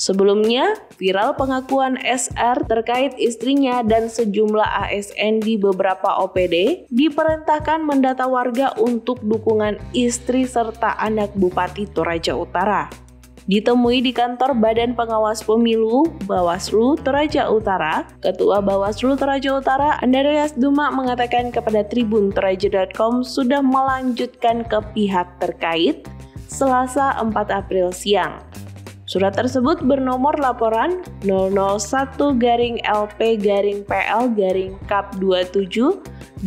Sebelumnya, viral pengakuan SR terkait istrinya dan sejumlah ASN di beberapa OPD diperintahkan mendata warga untuk dukungan istri serta anak Bupati Toraja Utara. Ditemui di kantor Badan Pengawas Pemilu Bawaslu Toraja Utara, Ketua Bawaslu Toraja Utara Andarias Duma mengatakan kepada Tribun Toraja.com sudah melanjutkan ke pihak terkait Selasa 4 April siang. Surat tersebut bernomor laporan 001-LP-PL-KAP 27-21-3-2023.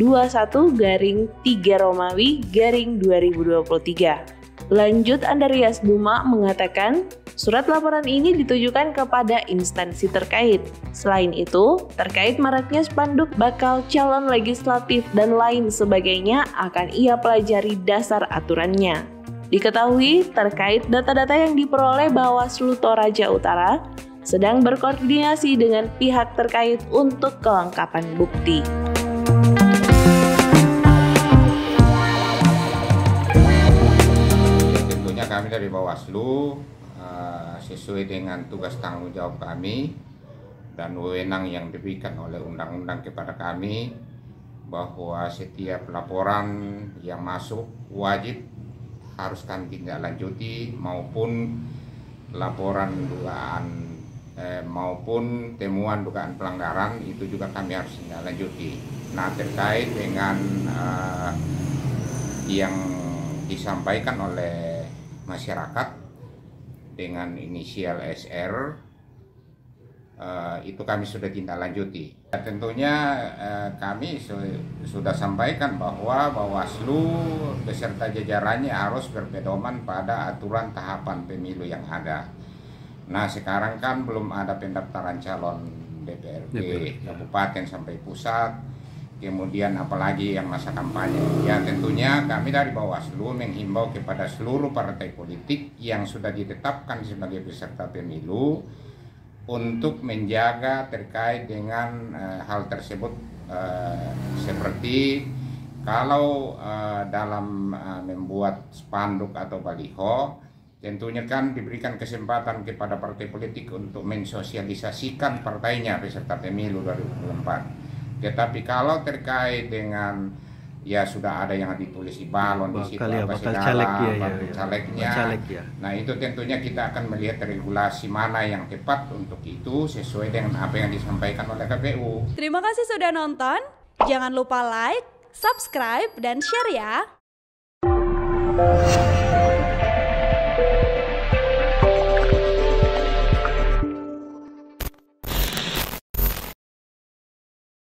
Lanjut, Andarias Duma mengatakan, surat laporan ini ditujukan kepada instansi terkait. Selain itu, terkait maraknya spanduk bakal calon legislatif dan lain sebagainya akan ia pelajari dasar aturannya. Diketahui, terkait data-data yang diperoleh Bawaslu Toraja Utara sedang berkoordinasi dengan pihak terkait untuk kelengkapan bukti. Kami dari Bawaslu sesuai dengan tugas tanggung jawab kami dan wewenang yang diberikan oleh undang-undang kepada kami, bahwa setiap laporan yang masuk wajib harus kami tindak lanjuti, maupun laporan dugaan maupun temuan dugaan pelanggaran itu juga kami harus tindak lanjuti. Nah, terkait dengan yang disampaikan oleh masyarakat dengan inisial SR, itu kami sudah tindak lanjuti. Tentunya kami sudah sampaikan bahwa Bawaslu beserta jajarannya harus berpedoman pada aturan tahapan pemilu yang ada. Nah, sekarang kan belum ada pendaftaran calon DPRD kabupaten sampai pusat, kemudian apalagi yang masa kampanye. Ya, tentunya kami dari Bawaslu menghimbau kepada seluruh partai politik yang sudah ditetapkan sebagai peserta pemilu untuk menjaga terkait dengan hal tersebut, seperti kalau dalam membuat spanduk atau baliho, tentunya kan diberikan kesempatan kepada partai politik untuk mensosialisasikan partainya peserta pemilu 2024. Tetapi kalau terkait dengan, ya sudah ada yang ditulis di balon, di situ apa segala, calegnya, nah itu tentunya kita akan melihat regulasi mana yang tepat untuk itu sesuai dengan apa yang disampaikan oleh KPU. Terima kasih sudah nonton, jangan lupa like, subscribe, dan share ya!